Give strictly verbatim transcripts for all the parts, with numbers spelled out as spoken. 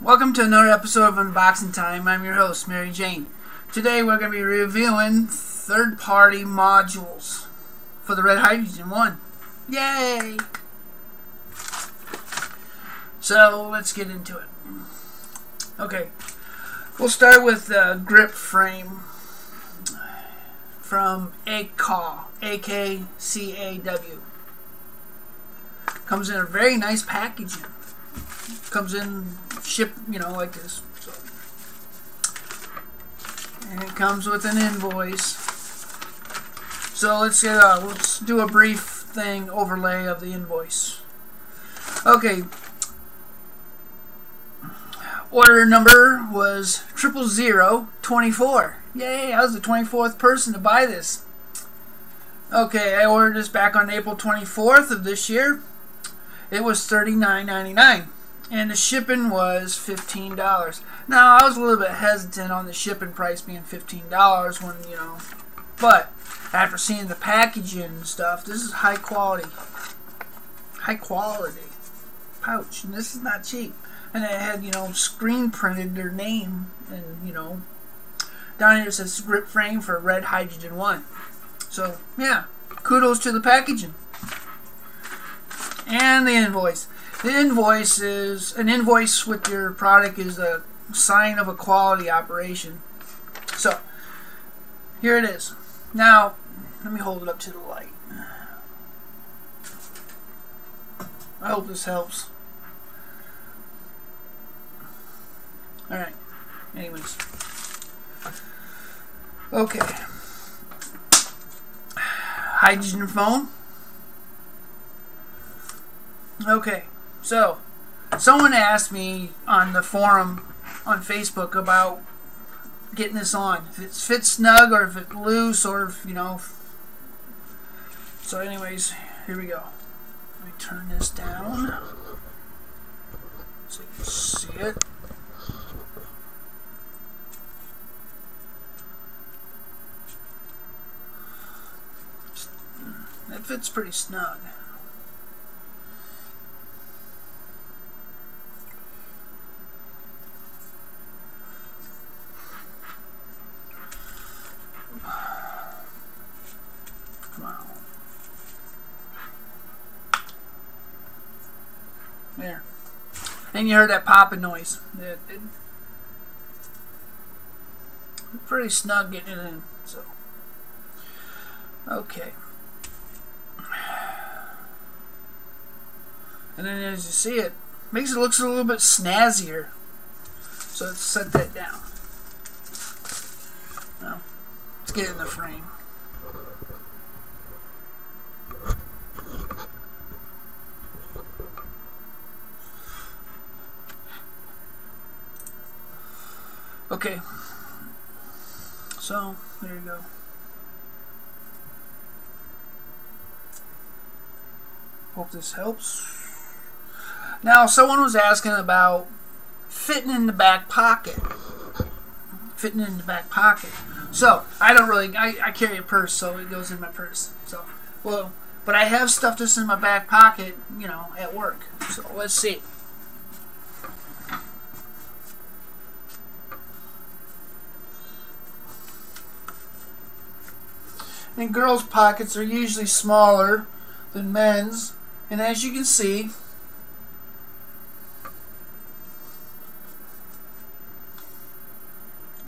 Welcome to another episode of Unboxing Time. I'm your host, Mary Jane. Today we're going to be reviewing third-party modules for the Red Hydrogen One. Yay! So let's get into it. Okay, we'll start with the grip frame from Akcaw, A K C A W. Comes in a very nice packaging. Comes in ship, you know, like this. So. And it comes with an invoice. So let's get uh, let's do a brief thing overlay of the invoice. Okay. Order number was triple zero twenty four. Yay! I was the twenty fourth person to buy this. Okay, I ordered this back on April twenty fourth of this year. It was thirty nine ninety nine. And the shipping was fifteen dollars. Now, I was a little bit hesitant on the shipping price being fifteen dollars when, you know, but after seeing the packaging and stuff, this is high quality. High quality pouch, and this is not cheap. And it had, you know, screen printed their name, and, you know, down here it says grip frame for Red Hydrogen One. So, yeah, kudos to the packaging. And the invoice. The invoice is, an invoice with your product is a sign of a quality operation. So, here it is. Now, let me hold it up to the light. I hope this helps. Alright, anyways. Okay. Hydrogen foam. Okay. So, someone asked me on the forum on Facebook about getting this on. If it fits snug or if it's loose or, if, you know. So anyways, here we go. Let me turn this down so you can see it. That fits pretty snug. There. And you heard that popping noise. It, it, pretty snug getting it in. So, okay. And then as you see it, makes it look a little bit snazzier. So let's set that down. Now, let's get it in the frame. Okay, so there you go. Hope this helps. Now, someone was asking about fitting in the back pocket. Fitting in the back pocket. So, I don't really, I, I carry a purse, so it goes in my purse. So, well, but I have stuffed this in my back pocket, you know, at work. So, let's see. And girls' pockets are usually smaller than men's, and as you can see,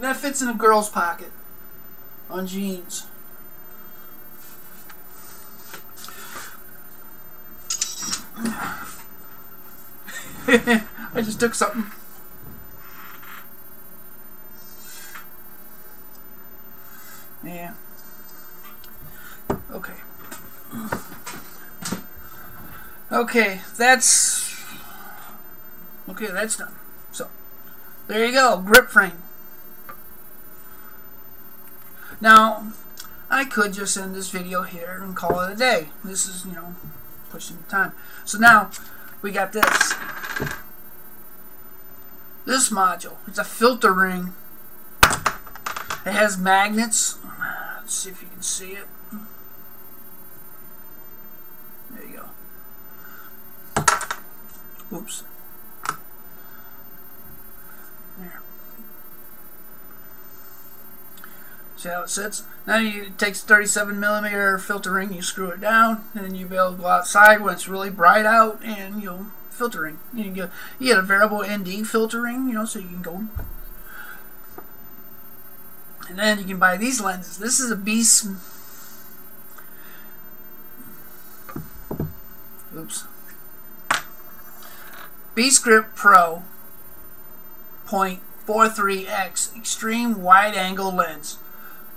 that fits in a girl's pocket on jeans. I just took something. Yeah. Okay. Okay, that's okay. That's done. So there you go, grip frame. Now I could just end this video here and call it a day. This is, you know, pushing the time. So now we got this. This module. It's a filter ring. It has magnets. Let's see if you can see it. There you go. Oops. See how it sits? Now you take the thirty-seven millimeter filter ring, you screw it down, and then you'll be able to go outside when it's really bright out, and you'll filtering. You can get, you get a variable N D filtering, you know, so you can go. And then you can buy these lenses. This is a Beast. Oops. Beastgrip Pro point four three X extreme wide angle lens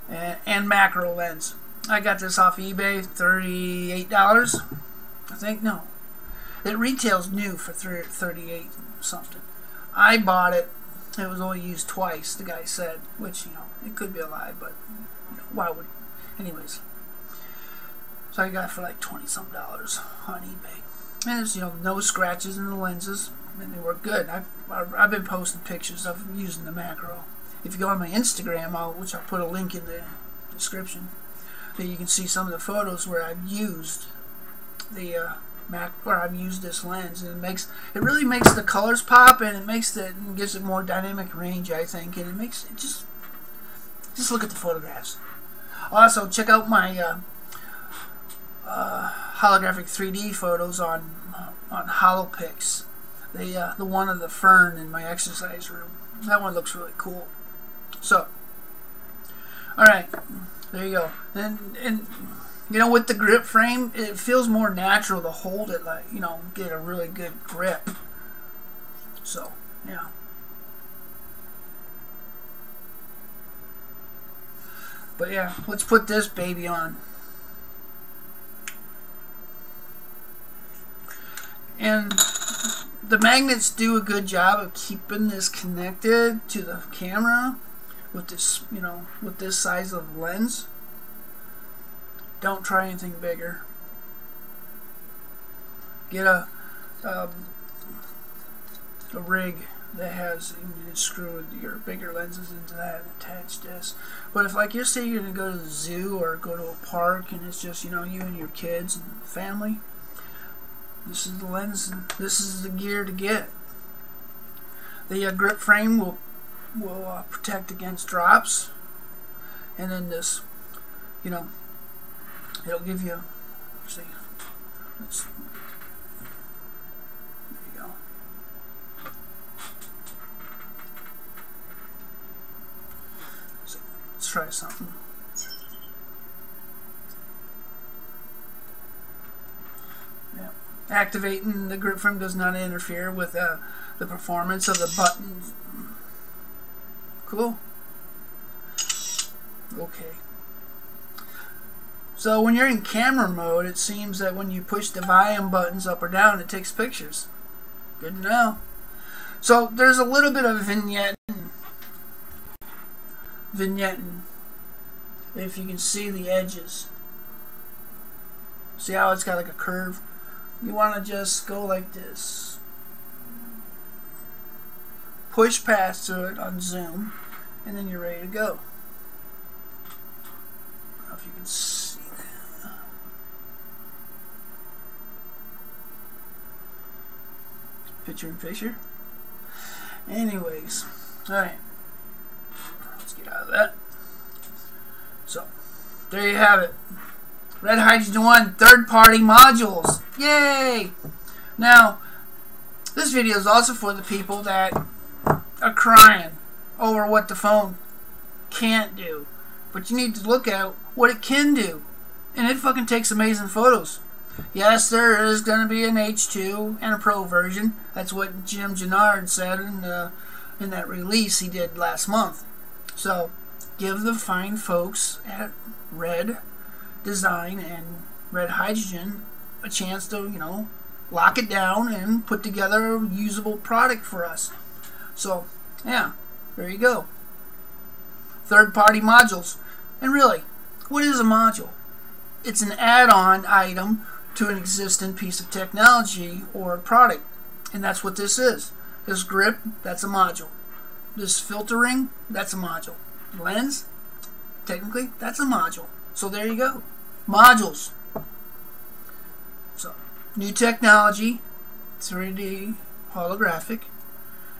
and, and macro lens. I got this off eBay, thirty-eight dollars. I think, no. It retails new for thirty-eight something. I bought it. It was only used twice, the guy said, which, you know, it could be a lie, but you know, why would, anyways. So I got it for like twenty some dollars on eBay. And there's, you know, no scratches in the lenses, and they work good. I've, I've been posting pictures of using the macro. If you go on my Instagram, I'll, which I'll put a link in the description, so you can see some of the photos where I've used the uh, Mac, where I've used this lens, and it makes it really makes the colors pop, and it makes the and gives it more dynamic range, I think, and it makes it just just look at the photographs. Also, check out my uh, uh, holographic three D photos on uh, on HoloPix. The uh, the one of the fern in my exercise room. That one looks really cool. So, all right, there you go. And and. You know, with the grip frame, it feels more natural to hold it, like, you know, get a really good grip. So, yeah. But yeah, let's put this baby on. And the magnets do a good job of keeping this connected to the camera with this, you know, with this size of lens. Don't try anything bigger. Get a um, a rig that has, you can screw your bigger lenses into that and attach this. But if, like, you're saying you're gonna go to the zoo or go to a park and it's just, you know, you and your kids and family, this is the lens. This is the gear to get. The uh, grip frame will will uh, protect against drops, and then this, you know. It'll give you, let's see, let's, there you go. So let's try something. Yeah. Activating the grip frame does not interfere with uh, the performance of the buttons. Cool. Okay. So when you're in camera mode, it seems that when you push the volume buttons up or down, it takes pictures. Good to know. So there's a little bit of vignetting. Vignetting. If you can see the edges. See how it's got like a curve? You want to just go like this. Push past to it on zoom, and then you're ready to go. I don't know if you can see. Picture in picture. Anyways, alright. Let's get out of that. So, there you have it. Red Hydrogen One third party modules. Yay! Now, this video is also for the people that are crying over what the phone can't do. But you need to look at what it can do. And it fucking takes amazing photos. Yes, there is going to be an H two and a Pro version. That's what Jim Jannard said in, the, in that release he did last month. So, give the fine folks at Red Design and Red Hydrogen a chance to, you know, lock it down and put together a usable product for us. So, yeah, there you go. Third-party modules. And really, what is a module? It's an add-on item to an existing piece of technology or product, and that's what this is. This grip, that's a module. This filtering, that's a module. Lens, technically, that's a module. So there you go, modules. So new technology, three D holographic,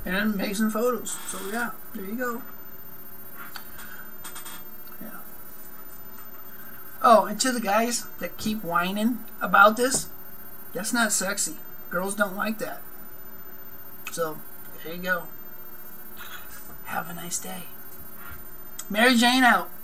and amazing photos. So yeah, there you go. Yeah. Oh, and to the guys that keep whining about this, that's not sexy. Girls don't like that. So, there you go. Have a nice day. Mary Jane out.